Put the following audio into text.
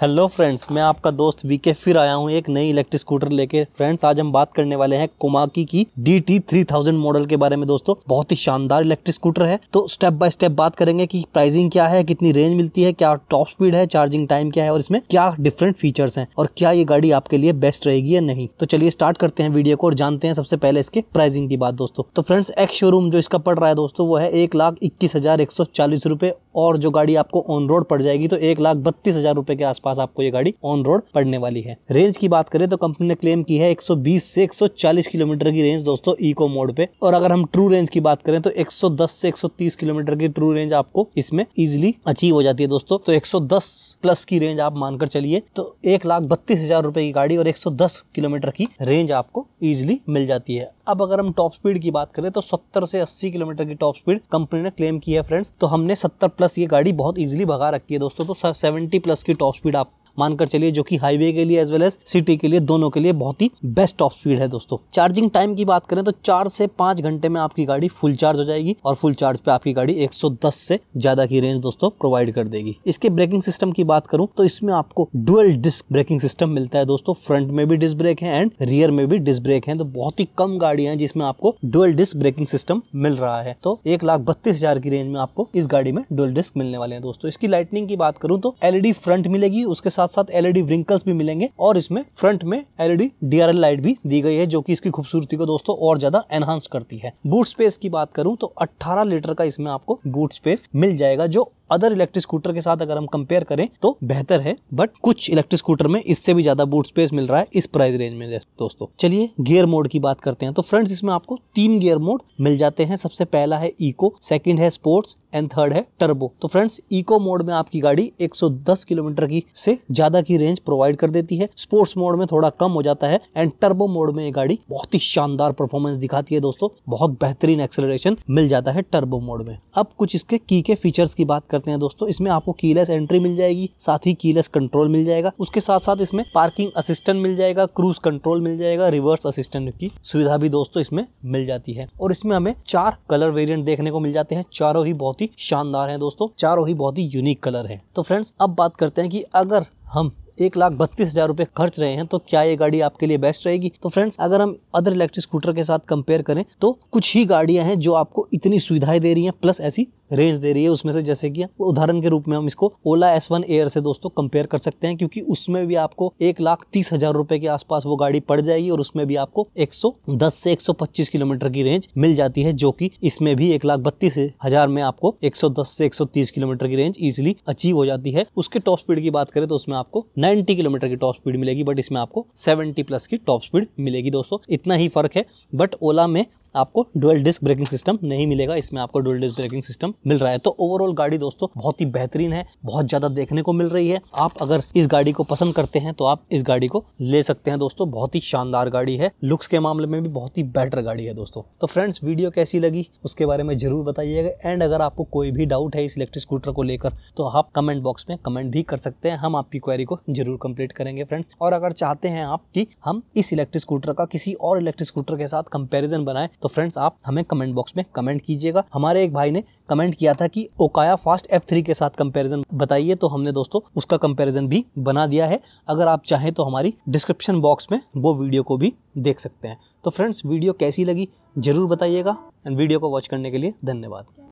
Hello friends, मैं आपका दोस्त वीके फिर आया हूँ एक नई इलेक्ट्रिक स्कूटर लेके। फ्रेंड्स, आज हम बात करने वाले हैं कोमाकी की DT 3000 मॉडल के बारे में। दोस्तों, बहुत ही शानदार इलेक्ट्रिक स्कूटर है, तो स्टेप बाय स्टेप बात करेंगे कि प्राइसिंग क्या है, कितनी रेंज मिलती है, क्या टॉप स्पीड है, चार्जिंग टाइम क्या है और इसमें क्या डिफरेंट फीचर्स हैं और क्या ये गाड़ी आपके लिए बेस्ट रहेगी या नहीं। तो चलिए स्टार्ट करते हैं वीडियो को और जानते हैं सबसे पहले इसके प्राइसिंग की बात। दोस्तों, तो फ्रेंड्स, एक्स शोरूम जो इसका पड़ रहा है दोस्तों वो है 1,21,140 रुपये, और जो गाड़ी आपको ऑन रोड पड़ जाएगी तो 1,32,000 रुपए के आसपास आपको ये गाड़ी ऑन रोड पड़ने वाली है। रेंज की बात करें तो कंपनी ने क्लेम की है 120 से 140 किलोमीटर की रेंज दोस्तों इको मोड पे, और अगर हम ट्रू रेंज की बात करें तो 110 से 130 किलोमीटर की ट्रू रेंज आपको इसमें इजिली अचीव हो जाती है दोस्तों। तो 110 प्लस की रेंज आप मानकर चलिए तो 1,32,000 रुपए की गाड़ी और 110 किलोमीटर की रेंज आपको इजिली मिल जाती है। अब अगर हम टॉप स्पीड की बात करें तो 70 से 80 किलोमीटर की टॉप स्पीड कंपनी ने क्लेम की है। फ्रेंड्स, तो हमने 70 प्लस ये गाड़ी बहुत इजीली भगा रखी है दोस्तों, तो 70 प्लस की टॉप स्पीड आप मानकर चलिए, जो कि हाईवे के लिए एज वेल एज सिटी के लिए दोनों के लिए बहुत ही बेस्ट टॉप स्पीड है दोस्तों। चार्जिंग टाइम की बात करें तो 4 से 5 घंटे में आपकी गाड़ी फुल चार्ज हो जाएगी, और फुल चार्ज पे आपकी गाड़ी 110 से ज्यादा की रेंज दोस्तों प्रोवाइड कर देगी। इसके ब्रेकिंग सिस्टम की बात करूं तो इसमें आपको डुअल डिस्क ब्रेकिंग सिस्टम मिलता है दोस्तों। फ्रंट में भी डिस्क ब्रेक है एंड रियर में भी डिस्क ब्रेक है, तो बहुत ही कम गाड़ियां हैं जिसमें आपको डुअल डिस्क ब्रेकिंग सिस्टम मिल रहा है। तो 1,32,000 की रेंज में आपको इस गाड़ी में डुअल डिस्क मिलने वाले हैं दोस्तों। इसकी लाइटनिंग की बात करूं तो LED फ्रंट मिलेगी, उसके साथ LED विंकल्स भी मिलेंगे, और इसमें फ्रंट में LED DRL लाइट भी दी गई है जो कि इसकी खूबसूरती को दोस्तों और ज्यादा एनहांस करती है। बूट स्पेस की बात करूं तो 18 लीटर का इसमें आपको बूट स्पेस मिल जाएगा, जो अदर इलेक्ट्रिक स्कूटर के साथ अगर हम कंपेयर करें तो बेहतर है, बट कुछ इलेक्ट्रिक स्कूटर में इससे भी ज्यादा बूट स्पेस मिल रहा है इस प्राइस रेंज में दोस्तों। चलिए गियर मोड की बात करते हैं। तो फ्रेंड्स, इसमें आपको 3 गियर मोड मिल जाते हैं। सबसे पहला है इको, सेकंड है स्पोर्ट्स एंड थर्ड है टर्बो। तो फ्रेंड्स, इको मोड में आपकी गाड़ी 110 किलोमीटर की से ज्यादा की रेंज प्रोवाइड कर देती है, स्पोर्ट्स मोड में थोड़ा कम हो जाता है, एंड टर्बो मोड में ये गाड़ी बहुत ही शानदार परफॉर्मेंस दिखाती है दोस्तों। बहुत बेहतरीन एक्सेलरेशन मिल जाता है टर्बो मोड में। अब कुछ इसके की के फीचर्स की बात करते हैं दोस्तों। इसमें आपको कीलेस एंट्री मिल जाएगी, साथ ही कीलेस कंट्रोल मिल जाएगा, उसके साथ साथ इसमें पार्किंग असिस्टेंट मिल जाएगा, क्रूज कंट्रोल मिल जाएगा, रिवर्स असिस्टेंट की सुविधा भी दोस्तों इसमें मिल जाती है। और इसमें हमें 4 कलर वेरिएंट देखने को मिल जाते हैं, चारों ही बहुत ही शानदार हैं दोस्तों, चारों ही बहुत ही यूनिक कलर हैं। तो फ्रेंड्स, अब बात करते हैं कि अगर हम 1,32,000 रुपए खर्च रहे हैं तो क्या ये गाड़ी आपके लिए बेस्ट रहेगी। तो फ्रेंड्स, अगर हम अदर इलेक्ट्रिक स्कूटर के साथ कंपेयर करें तो कुछ ही गाड़ियां हैं जो आपको इतनी सुविधाएं दे रही हैं प्लस ऐसी रेंज दे रही है। उसमें से जैसे कि उदाहरण के रूप में हम इसको ओला S1 एयर से दोस्तों कंपेयर कर सकते हैं, क्योंकि उसमें भी आपको 1,30,000 रुपए के आसपास वो गाड़ी पड़ जाएगी, और उसमें भी आपको 110 से 125 किलोमीटर की रेंज मिल जाती है, जो कि इसमें भी 1,32,000 में आपको 110 से 130 किलोमीटर की रेंज इजिली अचीव हो जाती है। उसके टॉप स्पीड की बात करें तो उसमें आपको 90 किलोमीटर की टॉप स्पीड मिलेगी, बट इसमें आपको 70 प्लस की टॉप स्पीड मिलेगी दोस्तों। इतना ही फर्क है, बट ओला में आपको डुअल डिस्क ब्रेकिंग सिस्टम नहीं मिलेगा, इसमें आपको डुअल डिस्क ब्रेकिंग सिस्टम मिल रहा है। तो ओवरऑल गाड़ी दोस्तों बहुत ही बेहतरीन है, बहुत ज्यादा देखने को मिल रही है। आप अगर इस गाड़ी को पसंद करते हैं तो आप इस गाड़ी को ले सकते हैं दोस्तों। बहुत ही शानदार गाड़ी है, लुक्स के मामले में भी बहुत ही बेटर गाड़ी है दोस्तों। तो फ्रेंड्स, वीडियो कैसी लगी उसके बारे में जरूर बताइएगा, एंड अगर आपको कोई भी डाउट है इस इलेक्ट्रिक स्कूटर को लेकर तो आप कमेंट बॉक्स में कमेंट भी कर सकते हैं, हम आपकी क्वेरी को जरूर कंप्लीट करेंगे फ्रेंड्स। और अगर चाहते हैं आप कि हम इस इलेक्ट्रिक स्कूटर का किसी और इलेक्ट्रिक स्कूटर के साथ कंपैरिजन बनाएं तो फ्रेंड्स आप हमें कमेंट बॉक्स में कमेंट कीजिएगा। हमारे एक भाई ने कमेंट किया था कि ओकाया फास्ट F3 के साथ कंपैरिजन बताइए, तो हमने दोस्तों उसका कंपैरिजन भी बना दिया है। अगर आप चाहें तो हमारी डिस्क्रिप्शन बॉक्स में वो वीडियो को भी देख सकते हैं। तो फ्रेंड्स, वीडियो कैसी लगी जरूर बताइएगा, एंड वीडियो को वॉच करने के लिए धन्यवाद।